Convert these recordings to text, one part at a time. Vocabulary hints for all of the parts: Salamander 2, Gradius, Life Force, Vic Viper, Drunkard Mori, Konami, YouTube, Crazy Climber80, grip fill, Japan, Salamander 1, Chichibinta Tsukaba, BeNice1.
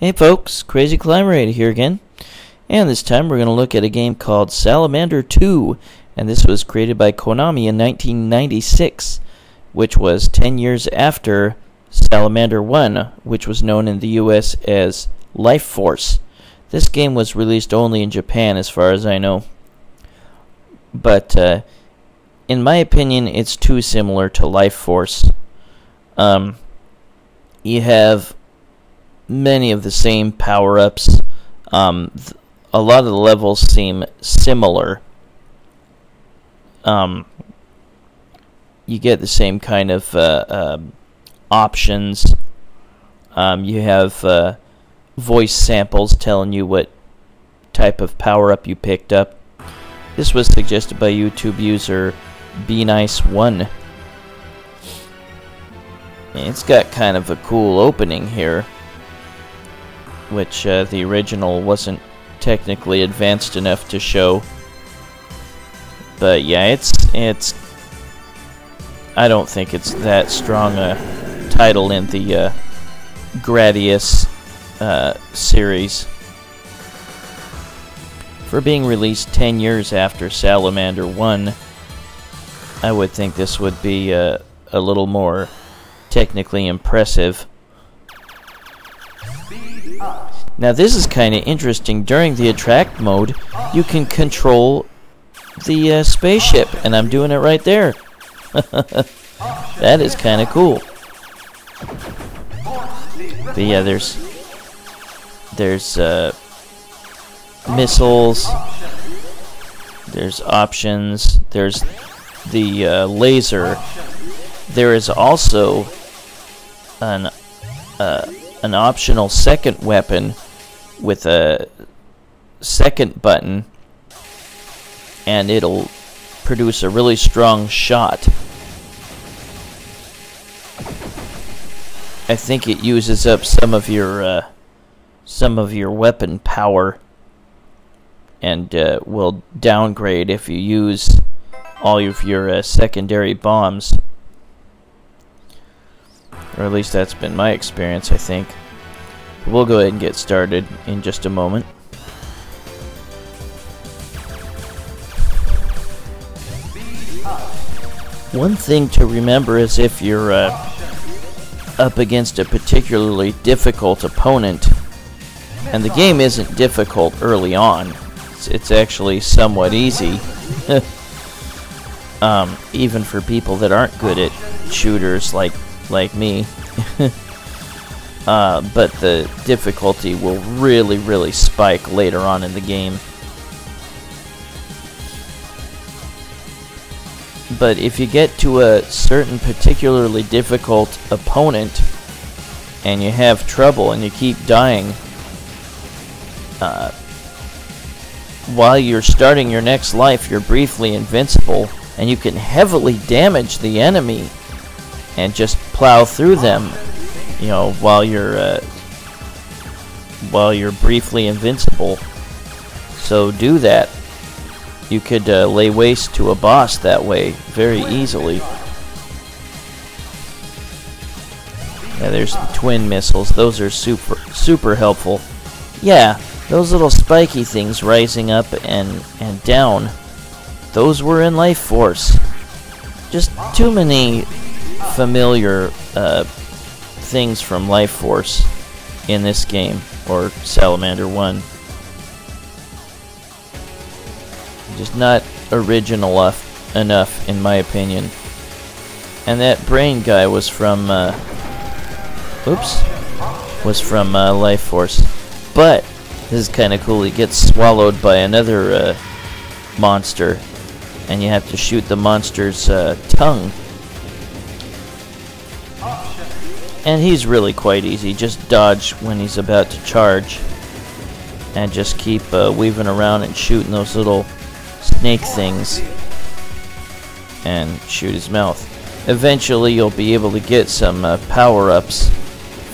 Hey folks, Crazy Climber80 here again, and this time we're going to look at a game called Salamander 2, and this was created by Konami in 1996, which was 10 years after Salamander 1, which was known in the US as Life Force. This game was released only in Japan as far as I know, but in my opinion it's too similar to Life Force. You have many of the same power-ups. A lot of the levels seem similar. You get the same kind of options. You have voice samples telling you what type of power-up you picked up. This was suggested by YouTube user BeNice1. It's got kind of a cool opening here, which the original wasn't technically advanced enough to show. But yeah, it's I don't think it's that strong a title in the Gradius series for being released 10 years after Salamander 1. I would think this would be a little more technically impressive. Now this is kind of interesting. During the attract mode, you can control the spaceship, and I'm doing it right there. That is kind of cool. But yeah, there's missiles, there's options, there's the laser. There is also an optional second weapon with a second button, and it'll produce a really strong shot. I think it uses up some of your weapon power, and will downgrade if you use all of your secondary bombs. Or at least that's been my experience, I think. We'll go ahead and get started in just a moment. One thing to remember is if you're up against a particularly difficult opponent, and the game isn't difficult early on, it's actually somewhat easy, even for people that aren't good at shooters like me. But the difficulty will really spike later on in the game. But if you get to a certain particularly difficult opponent and you have trouble and you keep dying, while you're starting your next life you're briefly invincible, and you can heavily damage the enemy and just plow through them, you know, while you're briefly invincible. So do that. You could lay waste to a boss that way very easily. Yeah, there's the twin missiles. Those are super helpful. Yeah, those little spiky things rising up and down, those were in Life Force. Just too many familiar things from Life Force in this game, or Salamander 1. Just not original enough in my opinion. And that brain guy was from Life Force. But this is kinda cool. He gets swallowed by another monster, and you have to shoot the monster's tongue. And he's really quite easy. Just dodge when he's about to charge, and just keep weaving around and shooting those little snake things, and shoot his mouth. Eventually you'll be able to get some power-ups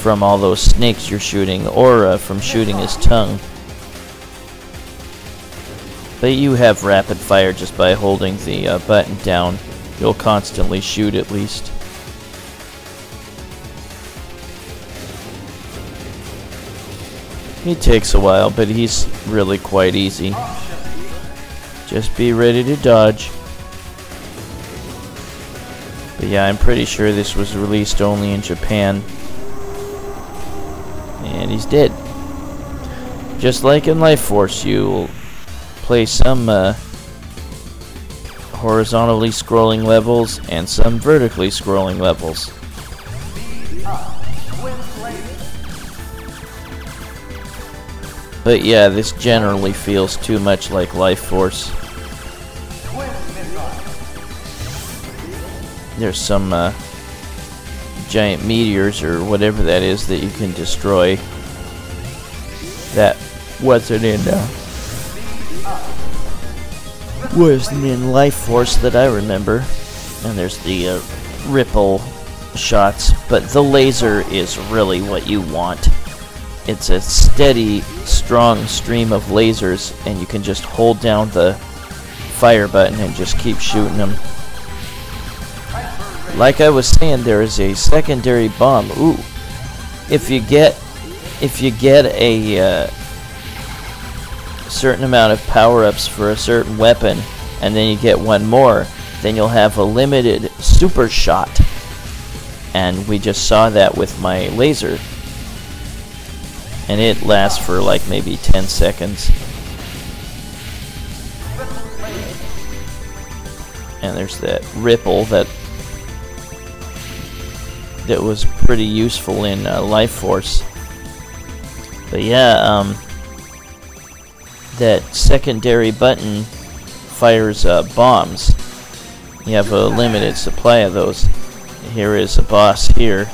from all those snakes you're shooting, or from shooting his tongue. But you have rapid fire just by holding the button down. You'll constantly shoot, at least. He takes a while, but he's really quite easy. Just be ready to dodge. But yeah, I'm pretty sure this was released only in Japan. And he's dead. Just like in Life Force, you'll play some horizontally scrolling levels and some vertically scrolling levels. But yeah, this generally feels too much like Life Force. There's some giant meteors or whatever that is that you can destroy. That wasn't in Life Force that I remember. And there's the ripple shots, but the laser is really what you want. It's a steady, strong stream of lasers, and you can just hold down the fire button and just keep shooting them. Like I was saying, there is a secondary bomb. Ooh, if you get a certain amount of power-ups for a certain weapon, and then you get one more, then you'll have a limited super shot. And we just saw that with my laser. And it lasts for like maybe 10 seconds. And there's that ripple that was pretty useful in Life Force. But yeah, that secondary button fires bombs. You have a limited supply of those. Here is a boss here.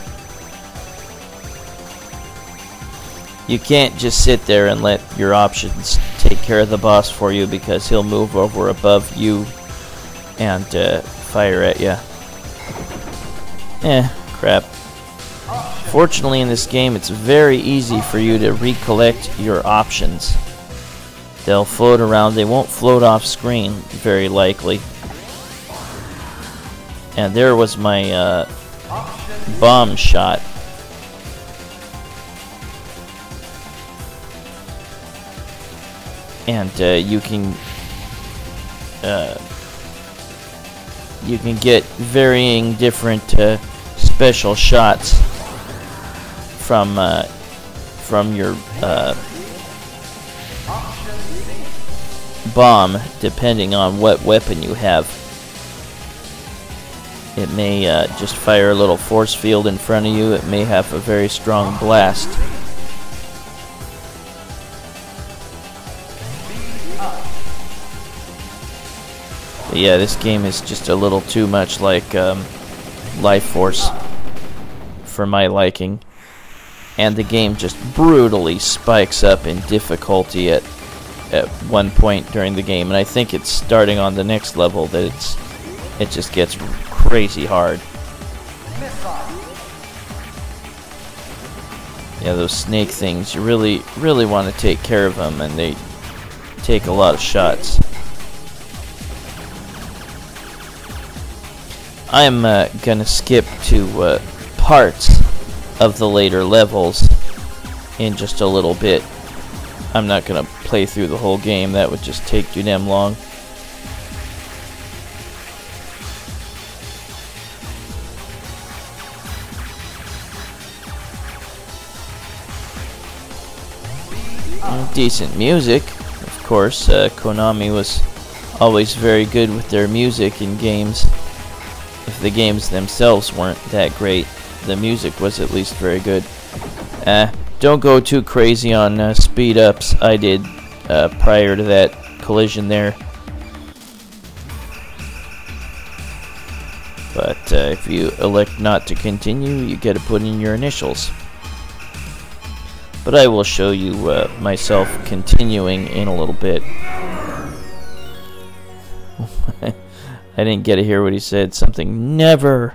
You can't just sit there and let your options take care of the boss for you, because he'll move over above you and fire at you. Eh, crap. Fortunately in this game it's very easy for you to recollect your options. They'll float around, they won't float off screen very likely. And there was my bomb shot. And you can get varying different special shots from your bomb, depending on what weapon you have. It may just fire a little force field in front of you. It may have a very strong blast. But yeah, this game is just a little too much like Life Force for my liking. And the game just brutally spikes up in difficulty at one point during the game. And I think it's starting on the next level that it just gets crazy hard. Yeah, those snake things, you really, really want to take care of them, and they take a lot of shots. I'm gonna skip to parts of the later levels in just a little bit. I'm not gonna play through the whole game, that would just take too damn long. Decent music, of course. Konami was always very good with their music in games. If the games themselves weren't that great, the music was at least very good. Don't go too crazy on speed ups. I did prior to that collision there. But if you elect not to continue, you get to put in your initials. But I will show you myself continuing in a little bit. I didn't get to hear what he said. Something never.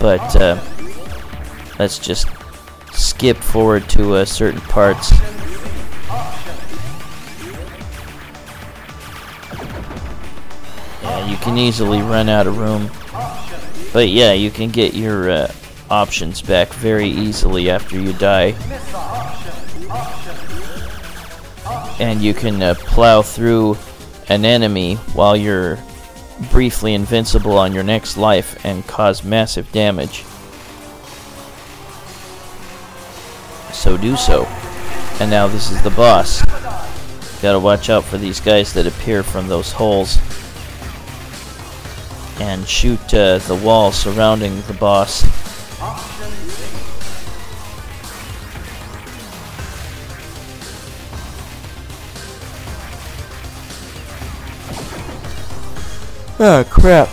But let's just skip forward to certain parts. Yeah, you can easily run out of room. But yeah, you can get your options back very easily after you die. And you can plow through an enemy while you're briefly invincible on your next life and cause massive damage. So do so. And now this is the boss. Gotta watch out for these guys that appear from those holes. And shoot the wall surrounding the boss. Ah, crap.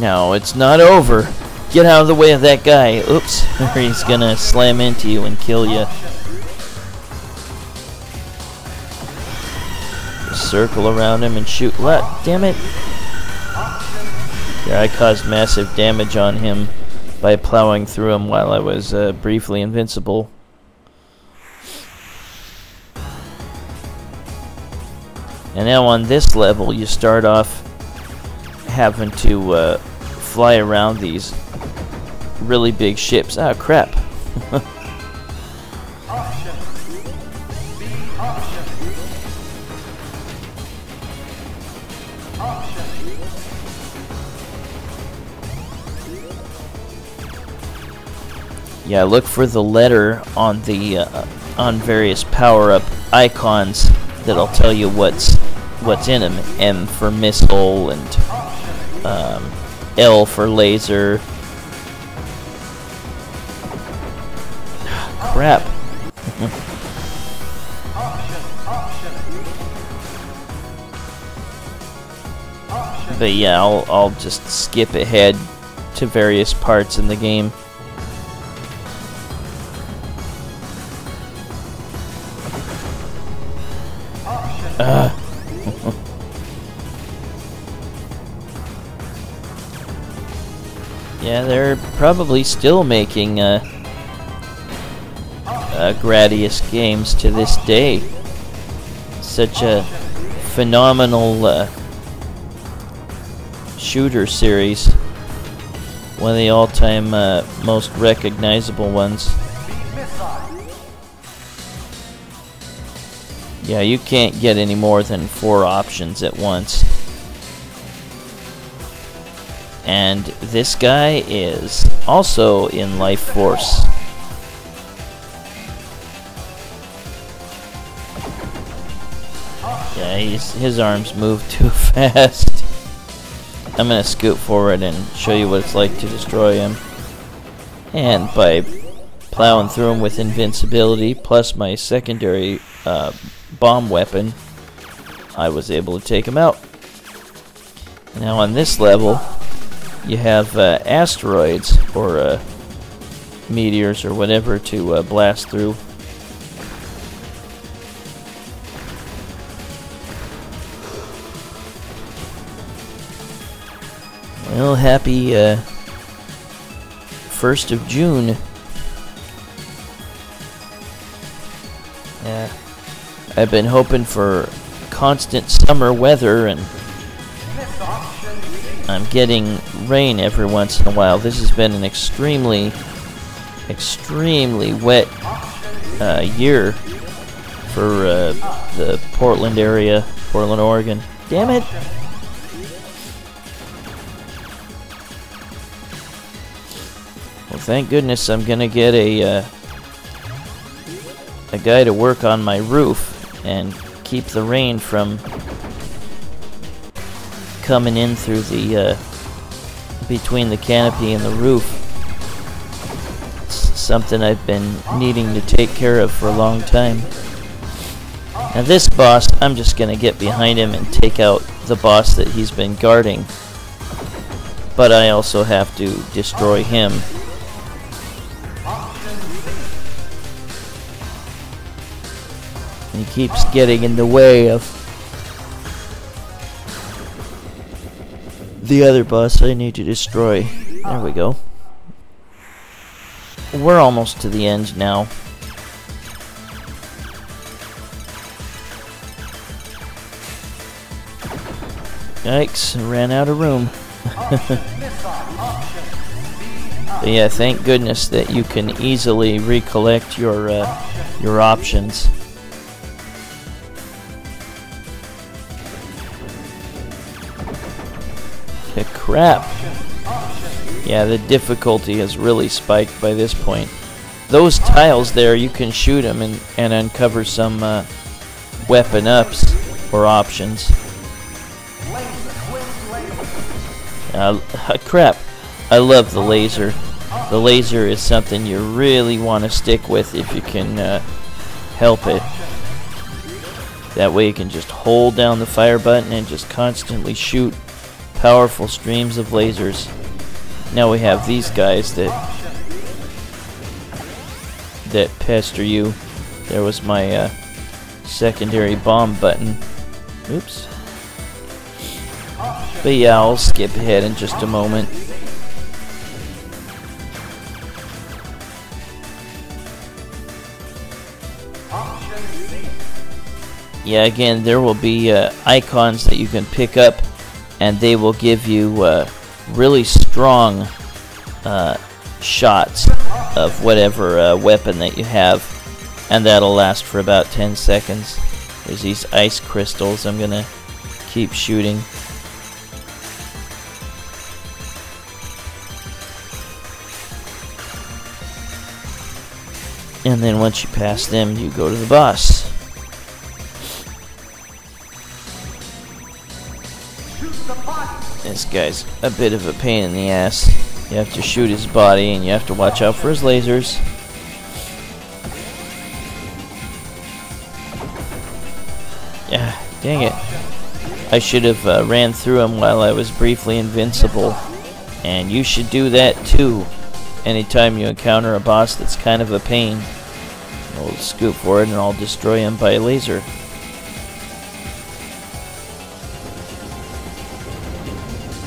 No, it's not over. Get out of the way of that guy. Oops, or he's gonna slam into you and kill you. Just circle around him and shoot. What? Damn it. Yeah, I caused massive damage on him by plowing through him while I was briefly invincible. And now on this level, you start off having to fly around these really big ships. Ah, crap. Yeah, look for the letter on the various power-up icons that'll tell you what's in them. M for missile and L for laser. Crap. But yeah, I'll just skip ahead to various parts in the game. Yeah, they're probably still making Gradius games to this day. Such a phenomenal shooter series. One of the all-time most recognizable ones. Yeah, you can't get any more than 4 options at once. And this guy is also in Life Force. Yeah, his arms move too fast. I'm gonna scoot forward and show you what it's like to destroy him. And by plowing through him with invincibility, plus my secondary bomb weapon, I was able to take him out. Now on this level, you have asteroids, or meteors, or whatever, to blast through. Well, happy 1st of June. Yeah, I've been hoping for constant summer weather, and I'm getting rain every once in a while. This has been an extremely wet year for the Portland area, Portland, Oregon. Damn it! Well, thank goodness I'm gonna get a guy to work on my roof and keep the rain from coming in through the between the canopy and the roof. It's something I've been needing to take care of for a long time. Now this boss, I'm just gonna get behind him and take out the boss that he's been guarding, but I also have to destroy him. And he keeps getting in the way of the other boss I need to destroy. There we go. We're almost to the end now. Yikes, ran out of room. But yeah, thank goodness that you can easily recollect your options. The crap. Yeah, the difficulty has really spiked by this point. Those tiles there, you can shoot them and uncover some weapon ups or options. Crap. I love the laser. The laser is something you really want to stick with if you can help it. That way you can just hold down the fire button and just constantly shoot powerful streams of lasers. Now we have these guys that pester you. There was my secondary bomb button. Oops. But yeah, I'll skip ahead in just a moment. Yeah, again, there will be icons that you can pick up, and they will give you really strong shots of whatever weapon that you have, and that'll last for about 10 seconds. There's these ice crystals I'm gonna keep shooting. And then once you pass them, you go to the boss. This guy's a bit of a pain in the ass. You have to shoot his body and you have to watch out for his lasers. Yeah, dang it. I should have ran through him while I was briefly invincible. And you should do that too. Anytime you encounter a boss that's kind of a pain, I'll scoop for it and I'll destroy him by laser.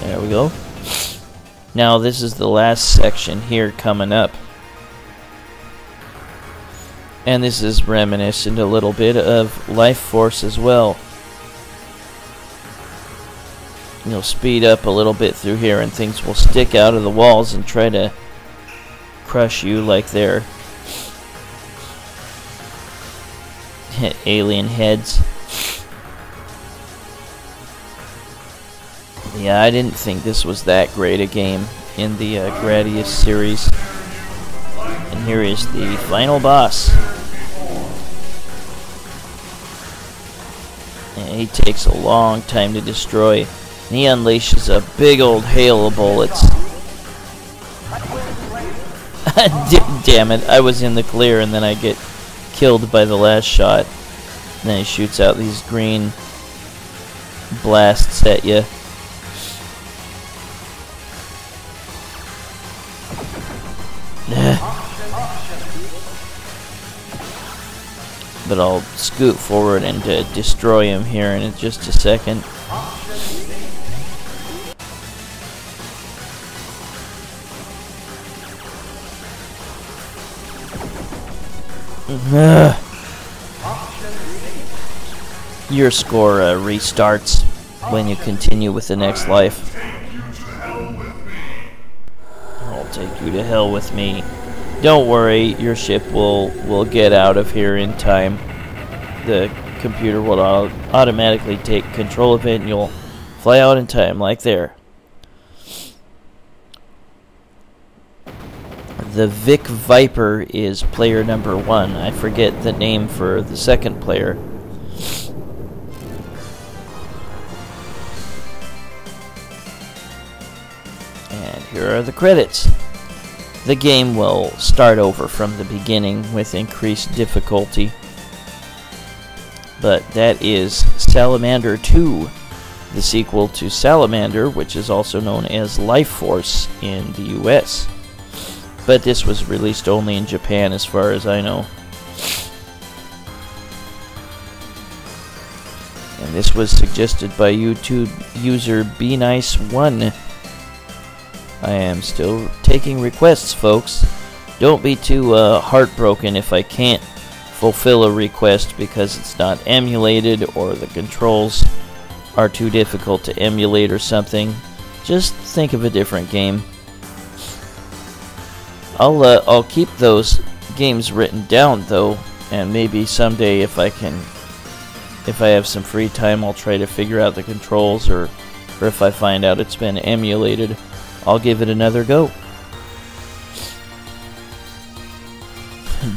There we go. Now this is the last section here coming up. And this is reminiscent a little bit of Life Force as well. You'll speed up a little bit through here and things will stick out of the walls and try to crush you like they're alien heads. Yeah, I didn't think this was that great a game in the Gradius series. And here is the final boss. And he takes a long time to destroy. And he unleashes a big old hail of bullets. Damn it, I was in the clear and then I get killed by the last shot. And then he shoots out these green blasts at you. But I'll scoot forward and destroy him here in just a second. Your score restarts when you continue with the next life. I'll take you to hell with me. Don't worry, your ship will get out of here in time. The computer will automatically take control of it and you'll fly out in time, like there. The Vic Viper is player number 1. I forget the name for the second player. And here are the credits. The game will start over from the beginning with increased difficulty. But that is Salamander 2, the sequel to Salamander, which is also known as Life Force in the US. But this was released only in Japan as far as I know. And this was suggested by YouTube user BeNice1. I am still taking requests, folks. Don't be too heartbroken if I can't fulfill a request because it's not emulated or the controls are too difficult to emulate or something, just think of a different game. I'll keep those games written down though, and maybe someday if I can, if I have some free time, I'll try to figure out the controls, or if I find out it's been emulated, I'll give it another go.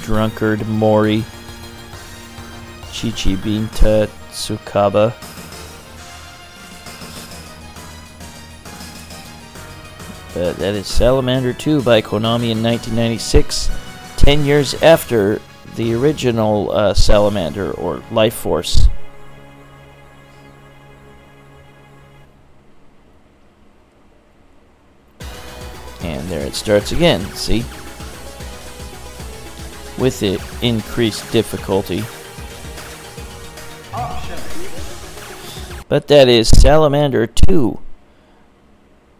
Drunkard Mori, Chichibinta Tsukaba. That is Salamander 2 by Konami in 1996, 10 years after the original Salamander or Life Force. And there it starts again, see? With it increased difficulty. But that is Salamander 2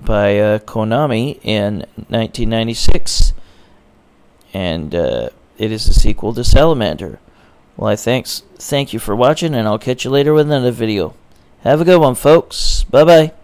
by Konami in 1996, and it is a sequel to Salamander. Well, thank you for watching, and I'll catch you later with another video. Have a good one, folks. Bye-bye.